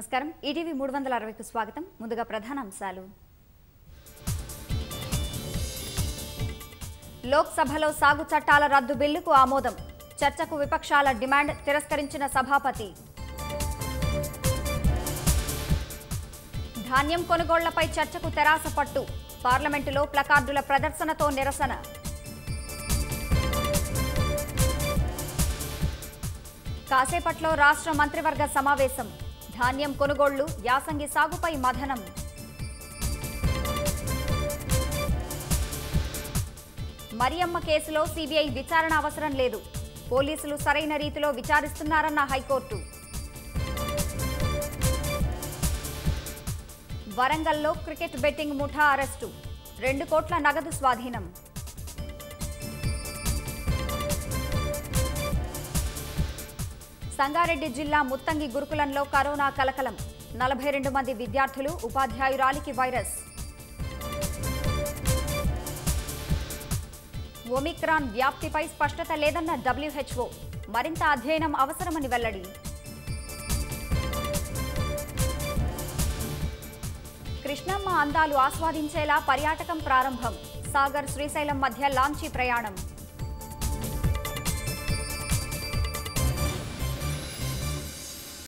నమస్కారం ఈటీవీ 360 కు స్వాగతం ముందుగా ప్రధాన అంశాలు లోక్‌సభలో సాగు చట్టాల రద్దు బిల్లుకు ఆమోదం చర్చకు విపక్షాల డిమాండ్ తిరస్కరించిన సభాపతి ధాన్యం కొనుగోళ్లపై చర్చకు తెరాస పట్టు పార్లమెంటులో ప్లకార్డుల ప్రదర్శనతో నిరసన కాసేపట్లో రాష్ట్ర మంత్రివర్గ సమావేశం ధాన్యం కొనుగోళ్లు యాసంగి సాగుపై మథనం మరియమ్మ కేసులో సీబీఐ విచారణ అవసరం లేదు పోలీసులు సరైన రీతిలో విచారిస్తున్నారన్న హైకోర్టు వరంగల్లో క్రికెట్ బెట్టింగ్ ముఠా అరెస్టు 2 కోట్ల నగదు స్వాధీనం సంగారెడ్డి జిల్లా ముత్తంగి గురుకులంలో కరోనా కలకలం 42 మంది విద్యార్థులు ఉపాధ్యాయురాలికి వైరస్ ఒమిక్రాన్ వ్యాప్తిపై స్పష్టత లేదన్న WHO మరింత అధ్యయనం అవసరమని వెల్లడి కృష్ణమ్మ అందాలు ఆస్వాదించేలా పర్యాటకం ప్రారంభం సాగర్ శ్రీశైలం మధ్య లాంచీ ప్రయాణం